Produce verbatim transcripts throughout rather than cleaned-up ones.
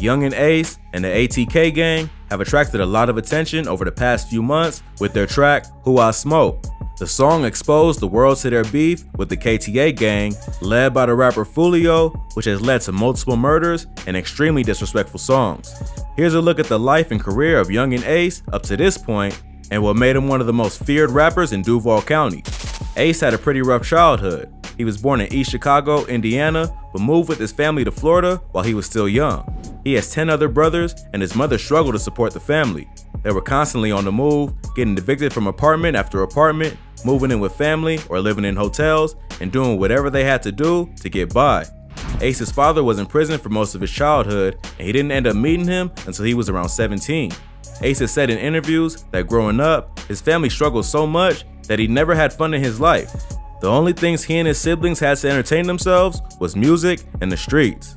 Yungeen Ace and the A T K gang have attracted a lot of attention over the past few months with their track, Who I Smoke. The song exposed the world to their beef with the K T A gang, led by the rapper Foolio, which has led to multiple murders and extremely disrespectful songs. Here's a look at the life and career of Yungeen Ace up to this point and what made him one of the most feared rappers in Duval County. Ace had a pretty rough childhood. He was born in East Chicago, Indiana, but moved with his family to Florida while he was still young. He has ten other brothers, and his mother struggled to support the family. They were constantly on the move, getting evicted from apartment after apartment, moving in with family or living in hotels, and doing whatever they had to do to get by. Ace's father was in prison for most of his childhood, and he didn't end up meeting him until he was around seventeen. Ace has said in interviews that growing up, his family struggled so much that he never had fun in his life. The only things he and his siblings had to entertain themselves was music and the streets.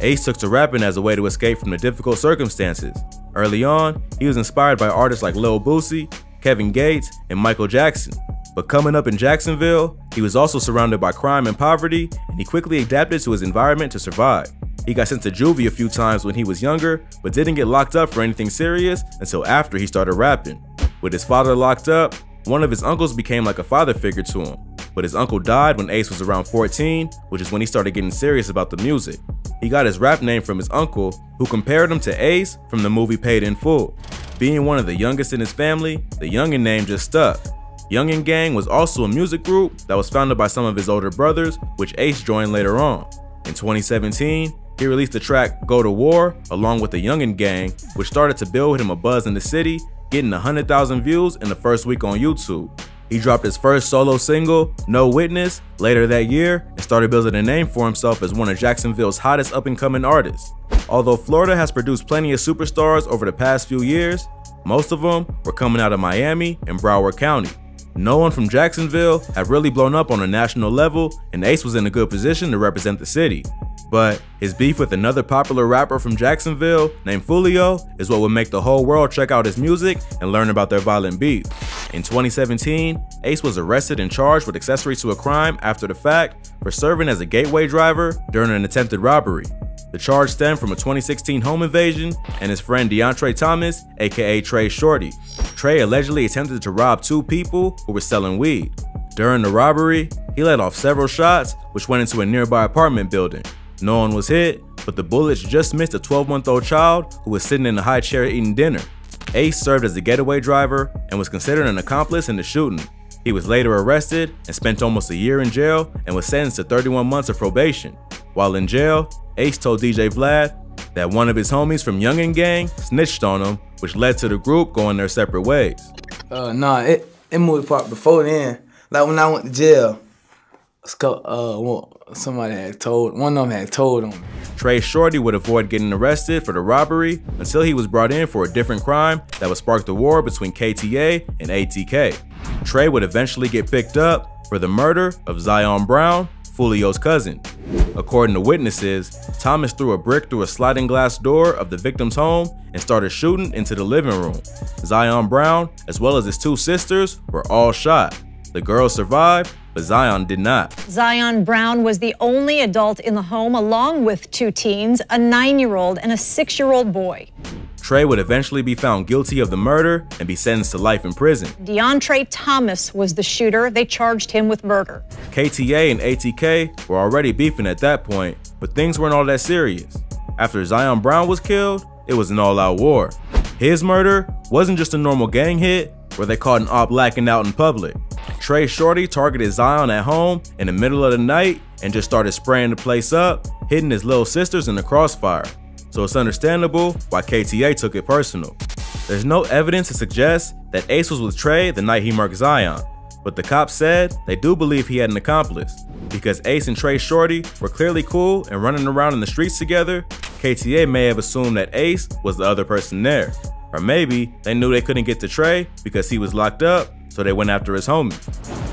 Ace took to rapping as a way to escape from the difficult circumstances. Early on, he was inspired by artists like Lil Boosie, Kevin Gates, and Michael Jackson. But coming up in Jacksonville, he was also surrounded by crime and poverty, and he quickly adapted to his environment to survive. He got sent to juvie a few times when he was younger, but didn't get locked up for anything serious until after he started rapping. With his father locked up, one of his uncles became like a father figure to him. But his uncle died when Ace was around fourteen, which is when he started getting serious about the music. He got his rap name from his uncle, who compared him to Ace from the movie Paid in Full. Being one of the youngest in his family, the Yungeen name just stuck. Yungeen Gang was also a music group that was founded by some of his older brothers, which Ace joined later on. In twenty seventeen, he released the track Go to War along with the Yungeen Gang, which started to build him a buzz in the city, getting one hundred thousand views in the first week on YouTube. He dropped his first solo single, No Witness, later that year and started building a name for himself as one of Jacksonville's hottest up-and-coming artists. Although Florida has produced plenty of superstars over the past few years, most of them were coming out of Miami and Broward County. No one from Jacksonville had really blown up on a national level, and Ace was in a good position to represent the city. But his beef with another popular rapper from Jacksonville named Foolio is what would make the whole world check out his music and learn about their violent beef. In twenty seventeen, Ace was arrested and charged with accessory to a crime after the fact for serving as a gateway driver during an attempted robbery. The charge stemmed from a twenty sixteen home invasion and his friend DeAndre Thomas, aka Trey Shorty. Trey allegedly attempted to rob two people who were selling weed. During the robbery, he let off several shots, which went into a nearby apartment building. No one was hit, but the bullets just missed a twelve month old child who was sitting in a high chair eating dinner. Ace served as the getaway driver and was considered an accomplice in the shooting. He was later arrested and spent almost a year in jail and was sentenced to thirty-one months of probation. While in jail, Ace told D J Vlad that one of his homies from Yungeen Gang snitched on him, which led to the group going their separate ways. Uh, nah, it, it moved apart before then. Like when I went to jail, Uh, somebody had told, one of them had told him. Trey Shorty would avoid getting arrested for the robbery until he was brought in for a different crime that would spark the war between K T A and A T K. Trey would eventually get picked up for the murder of Zion Brown, Foolio's cousin. According to witnesses, Thomas threw a brick through a sliding glass door of the victim's home and started shooting into the living room. Zion Brown, as well as his two sisters, were all shot. The girls survived, but Zion did not. Zion Brown was the only adult in the home, along with two teens, a nine year old and a six year old boy. Trey would eventually be found guilty of the murder and be sentenced to life in prison. DeAndre Thomas was the shooter. They charged him with murder. K T A and A T K were already beefing at that point, but things weren't all that serious. After Zion Brown was killed, it was an all-out war. His murder wasn't just a normal gang hit where they caught an op lacking out in public. Trey Shorty targeted Zion at home in the middle of the night and just started spraying the place up, hitting his little sisters in the crossfire. So it's understandable why K T A took it personal. There's no evidence to suggest that Ace was with Trey the night he murked Zion, but the cops said they do believe he had an accomplice. Because Ace and Trey Shorty were clearly cool and running around in the streets together, K T A may have assumed that Ace was the other person there. Or maybe they knew they couldn't get to Trey because he was locked up, so they went after his homie.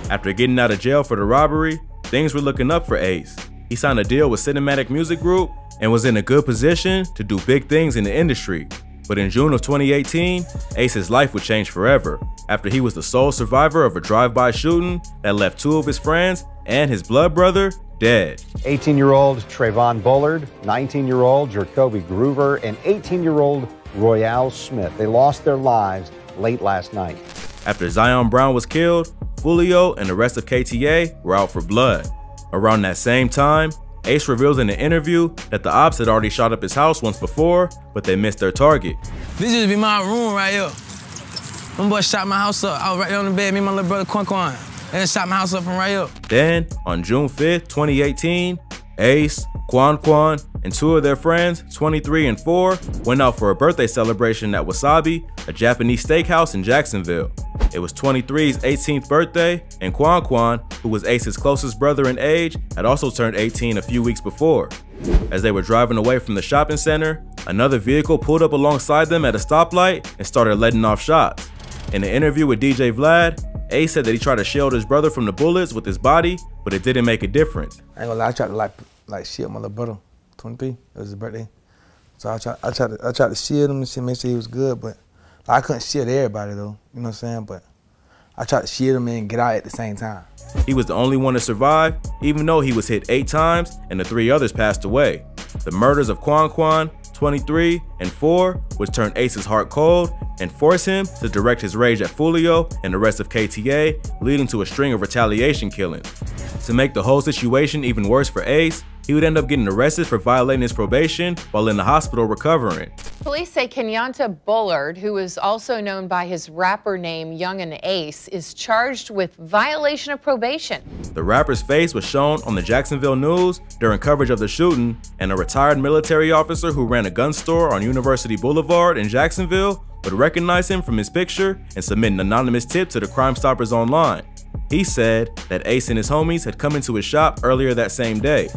After getting out of jail for the robbery, things were looking up for Ace. He signed a deal with Cinematic Music Group and was in a good position to do big things in the industry. But in June of twenty eighteen, Ace's life would change forever after he was the sole survivor of a drive-by shooting that left two of his friends and his blood brother dead. eighteen-year-old Trayvon Bullard, nineteen-year-old Jacoby Groover, and eighteen-year-old Royale Smith. They lost their lives late last night. After Zion Brown was killed, Foolio and the rest of K T A were out for blood. Around that same time, Ace reveals in an interview that the ops had already shot up his house once before, but they missed their target. This just be my room right here. One boy shot my house up. I was right there on the bed, me and my little brother Quan Quan. And shot my house up from right up. Then, on June fifth, twenty eighteen, Ace, Quan Quan, and two of their friends, twenty-three and four, went out for a birthday celebration at Wasabi, a Japanese steakhouse in Jacksonville. It was twenty-three's eighteenth birthday, and Quan Quan, who was Ace's closest brother in age, had also turned eighteen a few weeks before. As they were driving away from the shopping center, another vehicle pulled up alongside them at a stoplight and started letting off shots. In an interview with D J Vlad, Ace said that he tried to shield his brother from the bullets with his body, but it didn't make a difference. I ain't gonna lie, I tried to like, like shield my little brother, twenty-three, it was his birthday. So I tried, I tried, to, I tried to shield him and make sure he was good, but I couldn't shield everybody though, you know what I'm saying? But I tried to shield him and get out at the same time. He was the only one to survive, even though he was hit eight times and the three others passed away. The murders of Quan Quan, twenty-three and four, which turned Ace's heart cold and forced him to direct his rage at Foolio and the rest of K T A, leading to a string of retaliation killings. To make the whole situation even worse for Ace, he would end up getting arrested for violating his probation while in the hospital recovering. Police say Kenyanta Bullard, who is also known by his rapper name Yungeen Ace, is charged with violation of probation. The rapper's face was shown on the Jacksonville News during coverage of the shooting, and a retired military officer who ran a gun store on University Boulevard in Jacksonville would recognize him from his picture and submit an anonymous tip to the Crime Stoppers online. He said that Ace and his homies had come into his shop earlier that same day.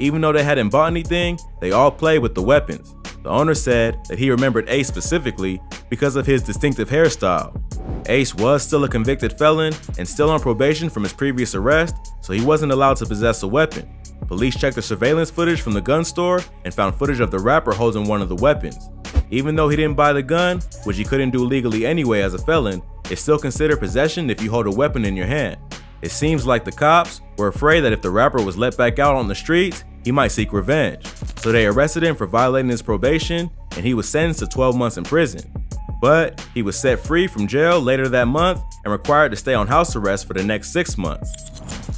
Even though they hadn't bought anything, they all played with the weapons. The owner said that he remembered Ace specifically because of his distinctive hairstyle. Ace was still a convicted felon and still on probation from his previous arrest, so he wasn't allowed to possess a weapon. Police checked the surveillance footage from the gun store and found footage of the rapper holding one of the weapons. Even though he didn't buy the gun, which he couldn't do legally anyway as a felon, it's still considered possession if you hold a weapon in your hand. It seems like the cops were afraid that if the rapper was let back out on the streets, he might seek revenge. So they arrested him for violating his probation, and he was sentenced to twelve months in prison. But he was set free from jail later that month and required to stay on house arrest for the next six months.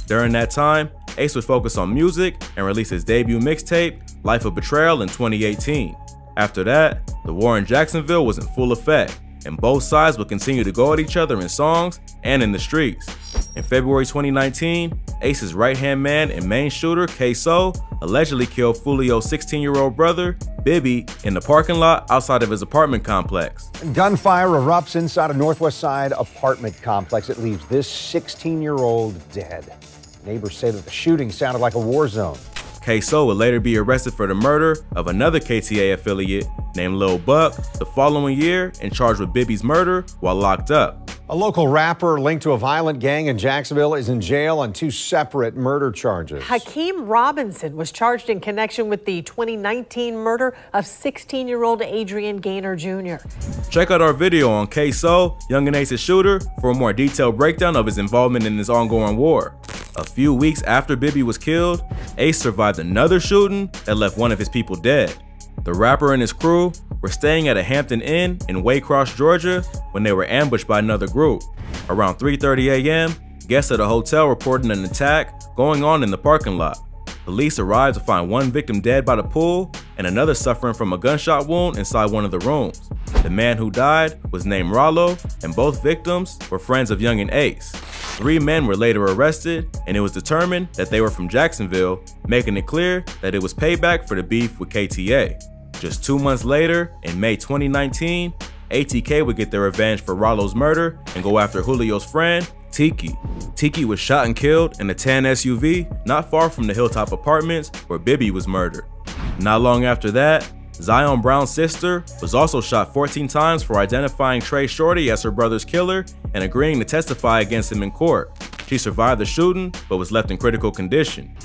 During that time, Ace would focus on music and release his debut mixtape, Life of Betrayal, in twenty eighteen. After that, the war in Jacksonville was in full effect, and both sides would continue to go at each other in songs and in the streets. In February twenty nineteen, Ace's right-hand man and main shooter, K-So, allegedly killed Foolio's sixteen-year-old brother, Bibby, in the parking lot outside of his apartment complex. Gunfire erupts inside a Northwest Side apartment complex. It leaves this sixteen-year-old dead. Neighbors say that the shooting sounded like a war zone. K-So would later be arrested for the murder of another K T A affiliate named Lil Buck the following year and charged with Bibby's murder while locked up. A local rapper linked to a violent gang in Jacksonville is in jail on two separate murder charges. Hakeem Robinson was charged in connection with the twenty nineteen murder of sixteen-year-old Adrian Gaynor Junior Check out our video on K-So, Yungeen Ace's shooter, for a more detailed breakdown of his involvement in this ongoing war. A few weeks after Bibby was killed, Ace survived another shooting that left one of his people dead. The rapper and his crew were staying at a Hampton Inn in Waycross, Georgia, when they were ambushed by another group. Around three thirty a m, guests at a hotel reported an attack going on in the parking lot. Police arrived to find one victim dead by the pool and another suffering from a gunshot wound inside one of the rooms. The man who died was named Rollo, and both victims were friends of Yungeen Ace. Three men were later arrested, and it was determined that they were from Jacksonville, making it clear that it was payback for the beef with K T A. Just two months later, in May twenty nineteen, A T K would get their revenge for Rollo's murder and go after Julio's friend, Tiki. Tiki was shot and killed in a tan S U V not far from the Hilltop Apartments where Bibby was murdered. Not long after that, Zion Brown's sister was also shot fourteen times for identifying Trey Shorty as her brother's killer and agreeing to testify against him in court. She survived the shooting but was left in critical condition.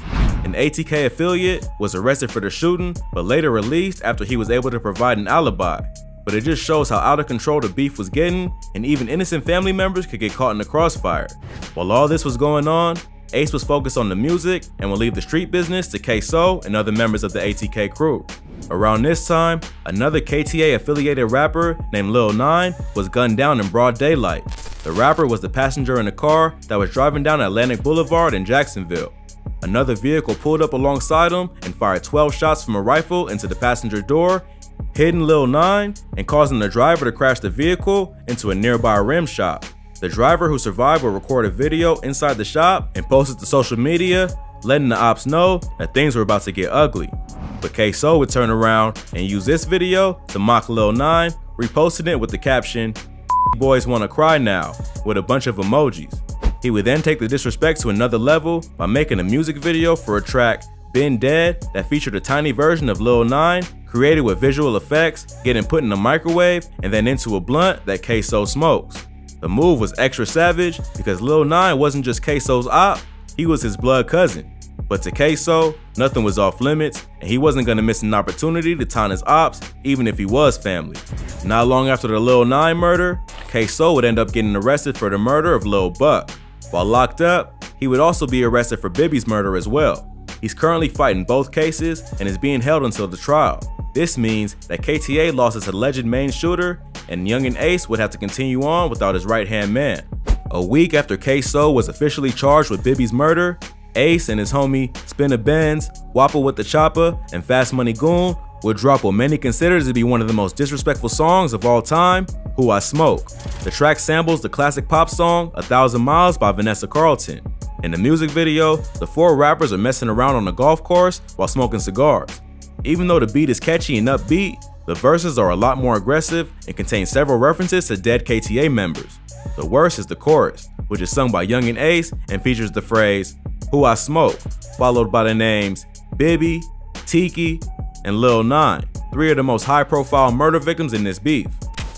An A T K affiliate was arrested for the shooting but later released after he was able to provide an alibi. But it just shows how out of control the beef was getting, and even innocent family members could get caught in the crossfire. While all this was going on, Ace was focused on the music and would leave the street business to K-So and other members of the A T K crew. Around this time, another K T A-affiliated rapper named Lil Nine was gunned down in broad daylight. The rapper was the passenger in a car that was driving down Atlantic Boulevard in Jacksonville. Another vehicle pulled up alongside him and fired twelve shots from a rifle into the passenger door, hitting Lil Nine and causing the driver to crash the vehicle into a nearby rim shop. The driver, who survived, will record a video inside the shop and post it to social media, letting the ops know that things were about to get ugly. But K-So would turn around and use this video to mock Lil Nine, reposting it with the caption, "Boys wanna cry now," with a bunch of emojis. He would then take the disrespect to another level by making a music video for a track, Been Dead, that featured a tiny version of Lil Nine, created with visual effects, getting put in a microwave and then into a blunt that K-So smokes. The move was extra savage because Lil Nine wasn't just K-So's op, he was his blood cousin. But to K-So, nothing was off limits, and he wasn't gonna miss an opportunity to taunt his ops, even if he was family. Not long after the Lil Nine murder, K-So would end up getting arrested for the murder of Lil Buck. While locked up, he would also be arrested for Bibby's murder as well. He's currently fighting both cases and is being held until the trial. This means that K T A lost its alleged main shooter, and Yungeen Ace would have to continue on without his right-hand man. A week after K-So was officially charged with Bibby's murder, Ace and his homie Spinner Benz, Wappa with the Choppa, and Fast Money Goon would drop what many consider to be one of the most disrespectful songs of all time, Who I Smoke. The track samples the classic pop song A Thousand Miles by Vanessa Carlton. In the music video, the four rappers are messing around on a golf course while smoking cigars. Even though the beat is catchy and upbeat, the verses are a lot more aggressive and contain several references to dead K T A members. The worst is the chorus, which is sung by Yungeen Ace and features the phrase, "Who I Smoke," followed by the names Bibby, Tiki, and Lil Nine, three of the most high-profile murder victims in this beef.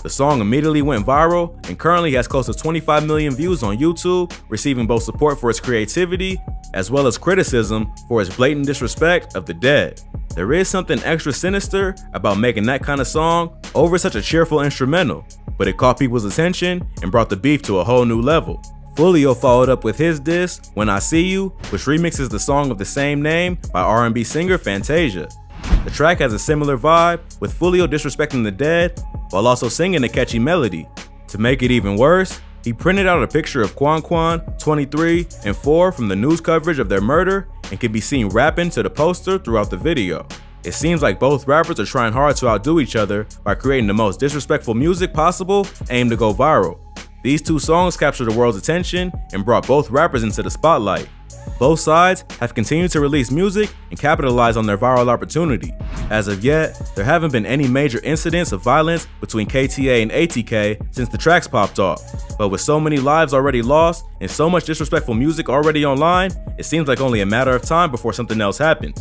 The song immediately went viral and currently has close to twenty-five million views on YouTube, receiving both support for its creativity as well as criticism for its blatant disrespect of the dead. There is something extra sinister about making that kind of song over such a cheerful instrumental, but it caught people's attention and brought the beef to a whole new level. Foolio followed up with his diss, When I See You, which remixes the song of the same name by R and B singer Fantasia. The track has a similar vibe, with Foolio disrespecting the dead while also singing a catchy melody. To make it even worse, he printed out a picture of Quan Quan, twenty-three, and four from the news coverage of their murder and can be seen rapping to the poster throughout the video. It seems like both rappers are trying hard to outdo each other by creating the most disrespectful music possible aimed to go viral. These two songs captured the world's attention and brought both rappers into the spotlight. Both sides have continued to release music and capitalize on their viral opportunity. As of yet, there haven't been any major incidents of violence between K T A and A T K since the tracks popped off. But with so many lives already lost and so much disrespectful music already online, it seems like only a matter of time before something else happens.